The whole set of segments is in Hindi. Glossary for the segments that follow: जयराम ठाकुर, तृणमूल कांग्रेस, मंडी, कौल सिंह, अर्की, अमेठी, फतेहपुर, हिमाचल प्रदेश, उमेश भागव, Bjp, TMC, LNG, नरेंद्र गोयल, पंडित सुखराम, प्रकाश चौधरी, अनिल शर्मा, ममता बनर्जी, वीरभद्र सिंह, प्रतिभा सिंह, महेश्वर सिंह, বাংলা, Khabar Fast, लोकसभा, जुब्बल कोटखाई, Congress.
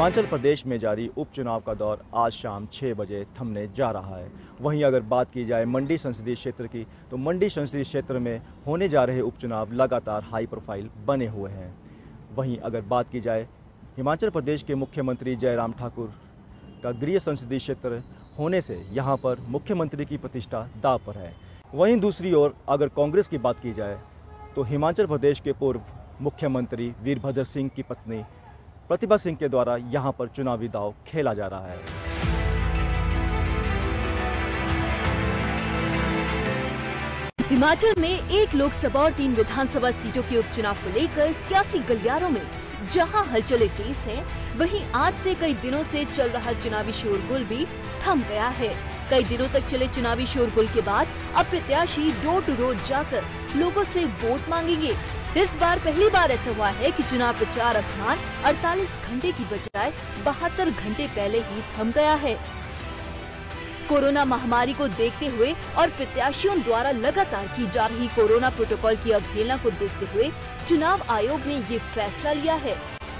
हिमाचल प्रदेश में जारी उपचुनाव का दौर आज शाम 6 बजे थमने जा रहा है। वहीं अगर बात की जाए मंडी संसदीय क्षेत्र की, तो मंडी संसदीय क्षेत्र में होने जा रहे उपचुनाव लगातार हाई प्रोफाइल बने हुए हैं। वहीं अगर बात की जाए हिमाचल प्रदेश के मुख्यमंत्री जयराम ठाकुर का गृह संसदीय क्षेत्र होने से यहाँ पर मुख्यमंत्री की प्रतिष्ठा दांव पर है। वहीं दूसरी ओर अगर कांग्रेस की बात की जाए तो हिमाचल प्रदेश के पूर्व मुख्यमंत्री वीरभद्र सिंह की पत्नी प्रतिभा सिंह के द्वारा यहां पर चुनावी दांव खेला जा रहा है। हिमाचल में एक लोकसभा और 3 विधानसभा सीटों के उपचुनाव को लेकर सियासी गलियारों में जहां हलचलें तेज हैं, वहीं आज से कई दिनों से चल रहा चुनावी शोरगुल भी थम गया है। कई दिनों तक चले चुनावी शोरगुल के बाद अब प्रत्याशी डोर टू डोर जाकर लोगों से वोट मांगेंगे। इस बार पहली बार ऐसा हुआ है कि चुनाव प्रचार अभियान 48 घंटे की बजाय 72 घंटे पहले ही थम गया है। कोरोना महामारी को देखते हुए और प्रत्याशियों द्वारा लगातार की जा रही कोरोना प्रोटोकॉल की अवहेलना को देखते हुए चुनाव आयोग ने ये फैसला लिया है।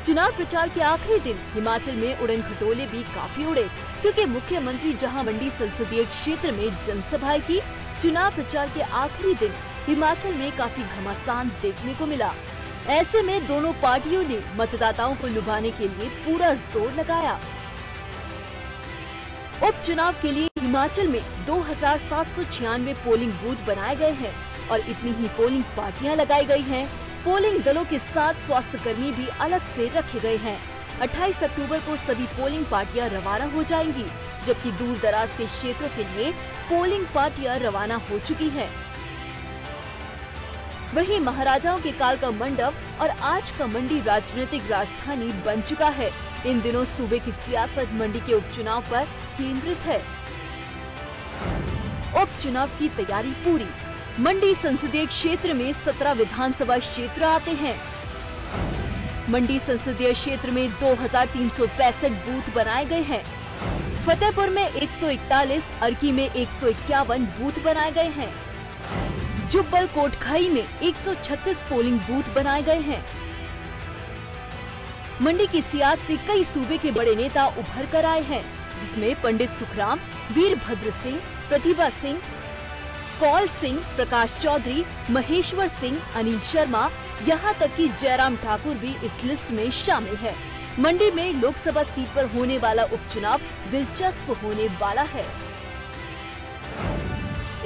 चुनाव प्रचार के आखिरी दिन हिमाचल में उड़न खटोले भी काफी उड़े, क्योंकि मुख्यमंत्री जहां मंडी संसदीय क्षेत्र में जनसभाएं की, चुनाव प्रचार के आखिरी दिन हिमाचल में काफी घमासान देखने को मिला। ऐसे में दोनों पार्टियों ने मतदाताओं को लुभाने के लिए पूरा जोर लगाया। उपचुनाव के लिए हिमाचल में 2796 पोलिंग बूथ बनाए गए हैं और इतनी ही पोलिंग पार्टियां लगाई गई हैं। पोलिंग दलों के साथ स्वास्थ्य कर्मी भी अलग से रखे गए हैं। 28 अक्टूबर को सभी पोलिंग पार्टियां रवाना हो जाएंगी, जबकि दूर दराज के क्षेत्रों के लिए पोलिंग पार्टियां रवाना हो चुकी हैं। वहीं महाराजाओं के काल का मंडप और आज का मंडी राजनीतिक राजधानी बन चुका है। इन दिनों सूबे की सियासत मंडी के उपचुनाव पर केंद्रित है। उपचुनाव की तैयारी पूरी। मंडी संसदीय क्षेत्र में 17 विधानसभा क्षेत्र आते हैं। मंडी संसदीय क्षेत्र में 2365 बूथ बनाए गए हैं। फतेहपुर में 141, अर्की में 151 बूथ बनाए गए हैं। जुब्बल कोटखाई में 136 पोलिंग बूथ बनाए गए हैं। मंडी की सियासत से कई सूबे के बड़े नेता उभर कर आए हैं, जिसमें पंडित सुखराम, वीरभद्र सिंह, प्रतिभा सिंह, कौल सिंह, प्रकाश चौधरी, महेश्वर सिंह, अनिल शर्मा, यहां तक कि जयराम ठाकुर भी इस लिस्ट में शामिल है। मंडी में लोकसभा सीट पर होने वाला उपचुनाव दिलचस्प होने वाला है।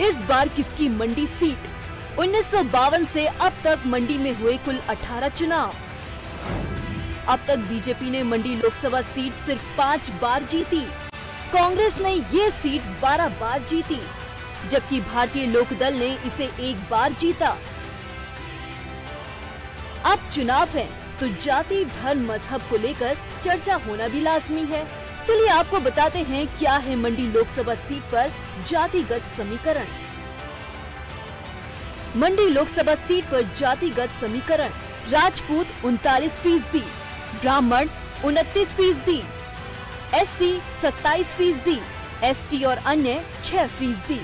इस बार किसकी मंडी सीट? 1952 से अब तक मंडी में हुए कुल 18 चुनाव। अब तक बीजेपी ने मंडी लोकसभा सीट सिर्फ 5 बार जीती। कांग्रेस ने ये सीट 12 बार जीती, जबकि भारतीय लोकदल ने इसे 1 बार जीता। अब चुनाव है तो जाति, धर्म, मजहब को लेकर चर्चा होना भी लाजमी है। चलिए आपको बताते हैं क्या है मंडी लोकसभा सीट पर जातिगत समीकरण। मंडी लोकसभा सीट पर जातिगत समीकरण राजपूत 39%, ब्राह्मण 29%, एससी 27%, एसटी और अन्य 6%।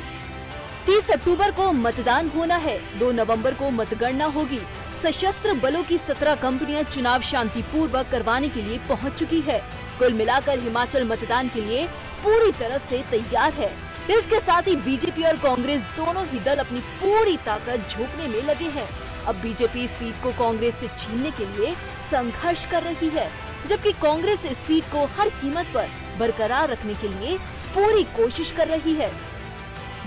30 अक्टूबर को मतदान होना है। 2 नवंबर को मतगणना होगी। सशस्त्र बलों की 17 कंपनियां चुनाव शांतिपूर्वक करवाने के लिए पहुंच चुकी है। कुल मिलाकर हिमाचल मतदान के लिए पूरी तरह से तैयार है। इसके साथ ही बीजेपी और कांग्रेस दोनों ही दल अपनी पूरी ताकत झोंकने में लगे हैं। अब बीजेपी सीट को कांग्रेस से छीनने के लिए संघर्ष कर रही है, जबकि कांग्रेस इस सीट को हर कीमत पर बरकरार रखने के लिए पूरी कोशिश कर रही है।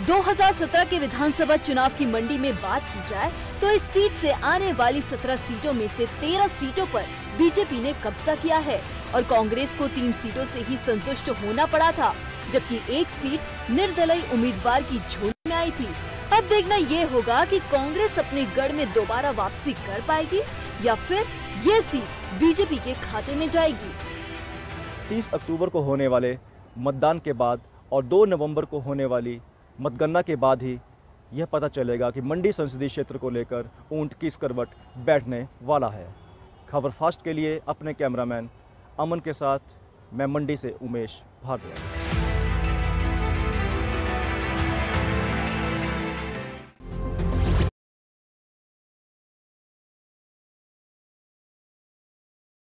2017 के विधानसभा चुनाव की मंडी में बात की जाए तो इस सीट से आने वाली 17 सीटों में से 13 सीटों पर बीजेपी ने कब्जा किया है और कांग्रेस को 3 सीटों से ही संतुष्ट होना पड़ा था, जबकि 1 सीट निर्दलीय उम्मीदवार की झोली में आई थी। अब देखना ये होगा कि कांग्रेस अपने गढ़ में दोबारा वापसी कर पाएगी या फिर ये सीट बीजेपी के खाते में जाएगी। 30 अक्टूबर को होने वाले मतदान के बाद और 2 नवंबर को होने वाली मतगणना के बाद ही यह पता चलेगा कि मंडी संसदीय क्षेत्र को लेकर ऊंट किस करवट बैठने वाला है। खबर फास्ट के लिए अपने कैमरामैन अमन के साथ मैं मंडी से उमेश भागव।